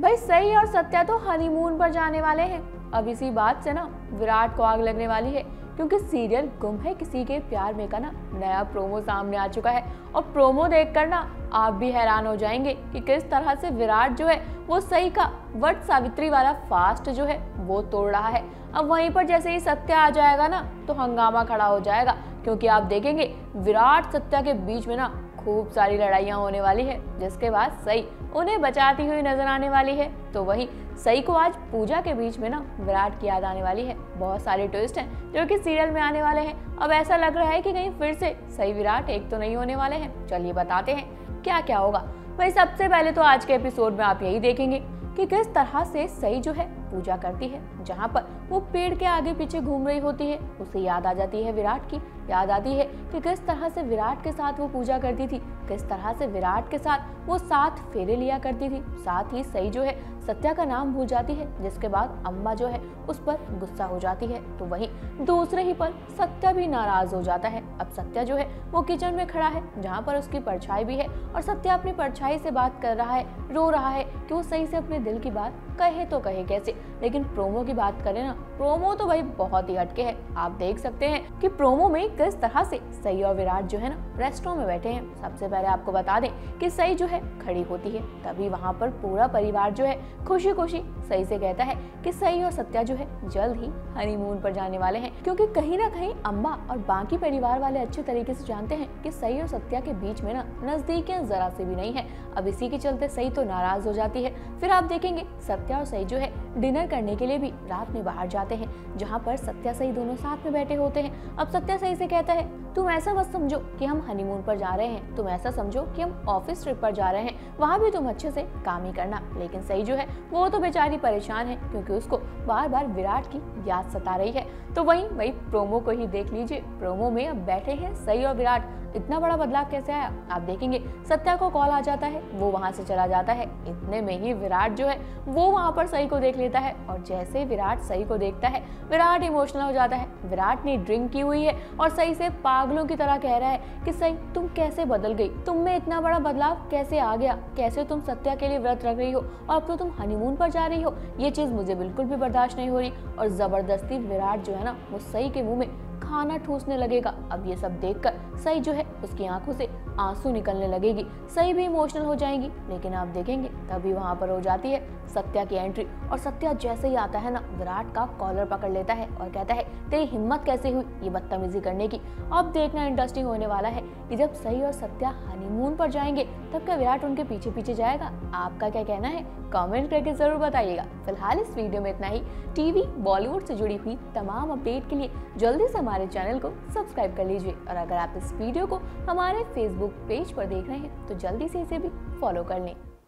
भाई सई और सत्या तो हनीमून पर जाने वाले हैं। अब इसी बात से ना विराट को आग लगने वाली है, क्योंकि सीरियल गुम है किसी के प्यार में का ना नया प्रोमो सामने आ चुका है और प्रोमो देखकर ना आप भी हैरान हो जाएंगे कि किस तरह से विराट जो है वो सई का वट सावित्री वाला फास्ट जो है वो तोड़ रहा है। अब वहीं पर जैसे ही सत्या आ जाएगा ना तो हंगामा खड़ा हो जाएगा, क्योंकि आप देखेंगे विराट सत्या के बीच में ना खूब सारी लड़ाइयाँ होने वाली है, जिसके बाद सई उन्हें बचाती हुई नजर आने वाली है। तो वहीं सई को आज पूजा के बीच में ना विराट की याद आने वाली है। बहुत सारे ट्विस्ट हैं जो कि सीरियल में आने वाले हैं। अब ऐसा लग रहा है कि कहीं फिर से सई विराट एक तो नहीं होने वाले हैं। चलिए बताते हैं क्या क्या होगा। भाई सबसे पहले तो आज के एपिसोड में आप यही देखेंगे कि किस तरह से सई जो है पूजा करती है, जहाँ पर वो पेड़ के आगे पीछे घूम रही होती है। उसे याद आ जाती है विराट की, याद आती है कि किस तरह से विराट के साथ वो पूजा करती थी, किस तरह से विराट के साथ वो साथ फेरे लिया करती थी। साथ ही सई जो है सत्या का नाम भूल जाती है, जिसके बाद अम्मा जो है उस पर गुस्सा हो जाती है। तो वहीं दूसरे ही पल सत्या भी नाराज हो जाता है। अब सत्या जो है वो किचन में खड़ा है, जहाँ पर उसकी परछाई भी है और सत्या अपनी परछाई से बात कर रहा है, रो रहा है कि वो सही से अपने दिल की बात कहे तो कहे कैसे। लेकिन प्रोमो की बात करें ना, प्रोमो तो भाई बहुत ही हटके है। आप देख सकते हैं कि प्रोमो में किस तरह से सई और विराट जो है ना रेस्टोरेंट में बैठे हैं। सबसे पहले आपको बता दें कि सई जो है खड़ी होती है, तभी वहाँ पर पूरा परिवार जो है खुशी खुशी सई से कहता है कि सई और सत्या जो है जल्द ही हनीमून पर जाने वाले हैं, क्योंकि कहीं ना कहीं अम्मा और बाकी परिवार वाले अच्छे तरीके से जानते हैं कि सई और सत्या के बीच में ना नजदीकियां जरा से भी नहीं है। अब इसी के चलते सई तो नाराज हो जाती है। फिर आप देखेंगे सत्या और सई जो है डिनर करने के लिए भी रात में बाहर जाते हैं, जहाँ पर सत्या सई दोनों साथ में बैठे होते हैं। अब सत्या सई से कहता है तुम ऐसा मत समझो कि हम हनीमून पर जा रहे हैं, तुम ऐसा समझो कि हम ऑफिस ट्रिप पर जा रहे हैं, वहाँ भी तुम अच्छे से काम ही करना। लेकिन सई जो है वो तो बेचारी परेशान है, क्योंकि उसको बार बार विराट की याद सता रही है। तो वही प्रोमो को ही देख लीजिए। प्रोमो में अब बैठे हैं सई और विराट। इतना बड़ा बदलाव कैसे आया आप देखेंगे। सत्या को कॉल आ जाता है, वो वहाँ से चला जाता है। इतने में ही विराट जो है वो वहाँ पर सई को देख लेता है और जैसे विराट सई को देखता है विराट इमोशनल हो जाता है। विराट ने ड्रिंक की हुई है और सई से पागलों की तरह कह रहा है कि सई तुम कैसे बदल गई, तुम में इतना बड़ा बदलाव कैसे आ गया, कैसे तुम सत्या के लिए व्रत रख रही हो और अब तो तुम हनीमून पर जा रही हो। ये चीज़ मुझे बिल्कुल भी बर्दाश्त नहीं हो रही। और ज़बरदस्ती विराट जो है ना वो सई के मुँह में खाना ठूसने लगेगा। अब ये सब देखकर सई जो है उसकी आंखों से आंसू निकलने लगेगी, सई भी इमोशनल हो जाएगी। लेकिन आप देखेंगे तभी वहाँ पर हो जाती है सत्या की एंट्री और सत्या जैसे ही आता है ना विराट का कॉलर पकड़ लेता है और कहता है तेरी हिम्मत कैसे हुई ये बदतमीजी करने की। अब देखना इंटरेस्टिंग होने वाला है कि जब सई और सत्या हनीमून पर जाएंगे तब क्या विराट उनके पीछे पीछे जाएगा। आपका क्या कहना है कमेंट करके जरूर बताइएगा। फिलहाल इस वीडियो में इतना ही। टीवी बॉलीवुड से जुड़ी हुई तमाम अपडेट के लिए जल्दी से हमारे चैनल को सब्सक्राइब कर लीजिए और अगर आप इस वीडियो को हमारे फेसबुक पेज पर देख रहे हैं तो जल्दी से इसे भी फॉलो कर लें।